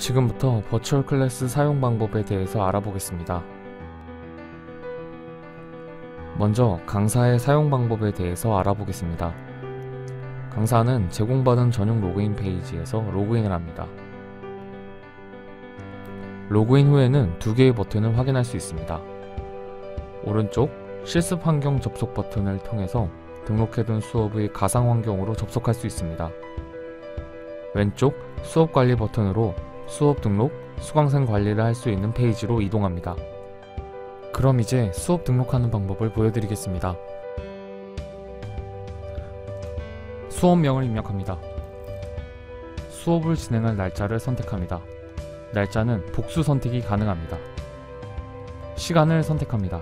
지금부터 버추얼 클래스 사용 방법에 대해서 알아보겠습니다. 먼저 강사의 사용 방법에 대해서 알아보겠습니다. 강사는 제공받은 전용 로그인 페이지에서 로그인을 합니다. 로그인 후에는 두 개의 버튼을 확인할 수 있습니다. 오른쪽 실습 환경 접속 버튼을 통해서 등록해둔 수업의 가상 환경으로 접속할 수 있습니다. 왼쪽 수업 관리 버튼으로 수업 등록, 수강생 관리를 할 수 있는 페이지로 이동합니다. 그럼 이제 수업 등록하는 방법을 보여드리겠습니다. 수업명을 입력합니다. 수업을 진행할 날짜를 선택합니다. 날짜는 복수 선택이 가능합니다. 시간을 선택합니다.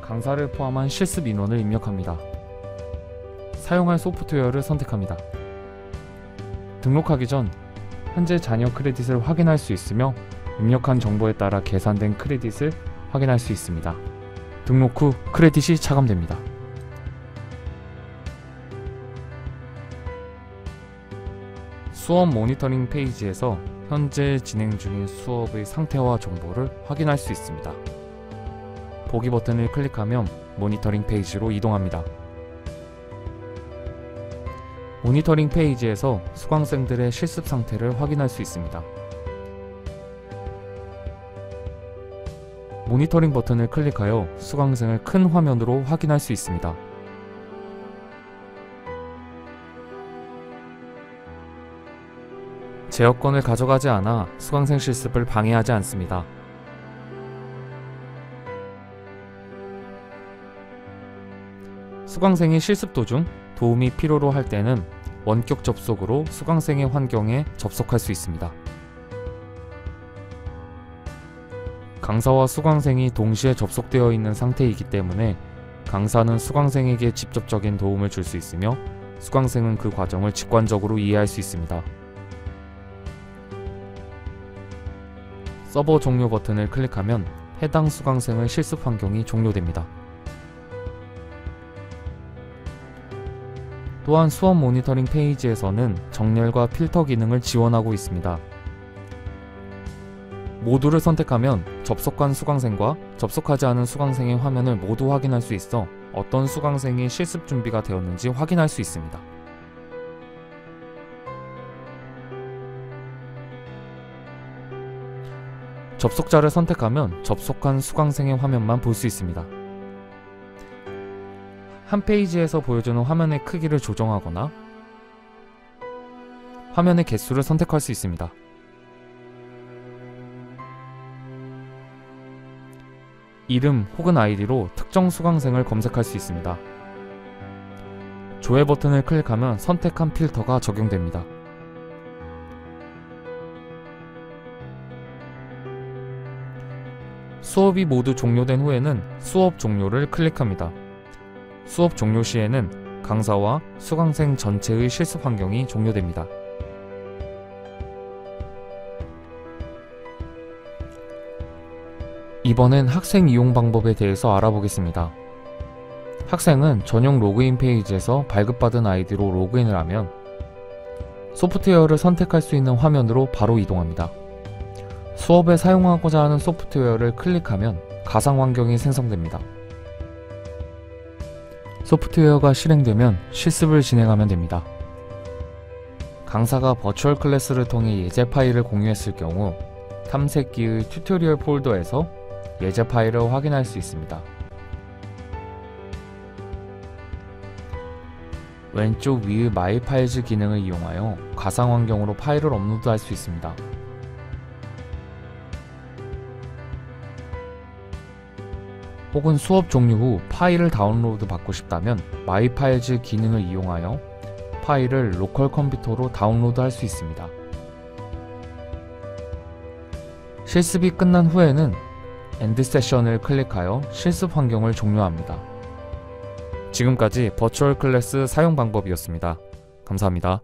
강사를 포함한 실습 인원을 입력합니다. 사용할 소프트웨어를 선택합니다. 등록하기 전 현재 잔여 크레딧을 확인할 수 있으며 입력한 정보에 따라 계산된 크레딧을 확인할 수 있습니다. 등록 후 크레딧이 차감됩니다. 수업 모니터링 페이지에서 현재 진행 중인 수업의 상태와 정보를 확인할 수 있습니다. 보기 버튼을 클릭하면 모니터링 페이지로 이동합니다. 모니터링 페이지에서 수강생들의 실습 상태를 확인할 수 있습니다. 모니터링 버튼을 클릭하여 수강생을 큰 화면으로 확인할 수 있습니다. 제어권을 가져가지 않아 수강생 실습을 방해하지 않습니다. 수강생이 실습 도중 도움이 필요로 할 때는 원격 접속으로 수강생의 환경에 접속할 수 있습니다. 강사와 수강생이 동시에 접속되어 있는 상태이기 때문에 강사는 수강생에게 직접적인 도움을 줄 수 있으며 수강생은 그 과정을 직관적으로 이해할 수 있습니다. 서버 종료 버튼을 클릭하면 해당 수강생의 실습 환경이 종료됩니다. 또한 수업 모니터링 페이지에서는 정렬과 필터 기능을 지원하고 있습니다. 모두를 선택하면 접속한 수강생과 접속하지 않은 수강생의 화면을 모두 확인할 수 있어 어떤 수강생이 실습 준비가 되었는지 확인할 수 있습니다. 접속자를 선택하면 접속한 수강생의 화면만 볼 수 있습니다. 한 페이지에서 보여주는 화면의 크기를 조정하거나 화면의 개수를 선택할 수 있습니다. 이름 혹은 아이디로 특정 수강생을 검색할 수 있습니다. 조회 버튼을 클릭하면 선택한 필터가 적용됩니다. 수업이 모두 종료된 후에는 수업 종료를 클릭합니다. 수업 종료 시에는 강사와 수강생 전체의 실습 환경이 종료됩니다. 이번엔 학생 이용 방법에 대해서 알아보겠습니다. 학생은 전용 로그인 페이지에서 발급받은 아이디로 로그인을 하면 소프트웨어를 선택할 수 있는 화면으로 바로 이동합니다. 수업에 사용하고자 하는 소프트웨어를 클릭하면 가상 환경이 생성됩니다. 소프트웨어가 실행되면 실습을 진행하면 됩니다. 강사가 버추얼 클래스를 통해 예제 파일을 공유했을 경우 탐색기의 튜토리얼 폴더에서 예제 파일을 확인할 수 있습니다. 왼쪽 위의 My Files 기능을 이용하여 가상 환경으로 파일을 업로드할 수 있습니다. 혹은 수업 종료 후 파일을 다운로드 받고 싶다면 My Files 기능을 이용하여 파일을 로컬 컴퓨터로 다운로드 할 수 있습니다. 실습이 끝난 후에는 End Session을 클릭하여 실습 환경을 종료합니다. 지금까지 버추얼 클래스 사용 방법이었습니다. 감사합니다.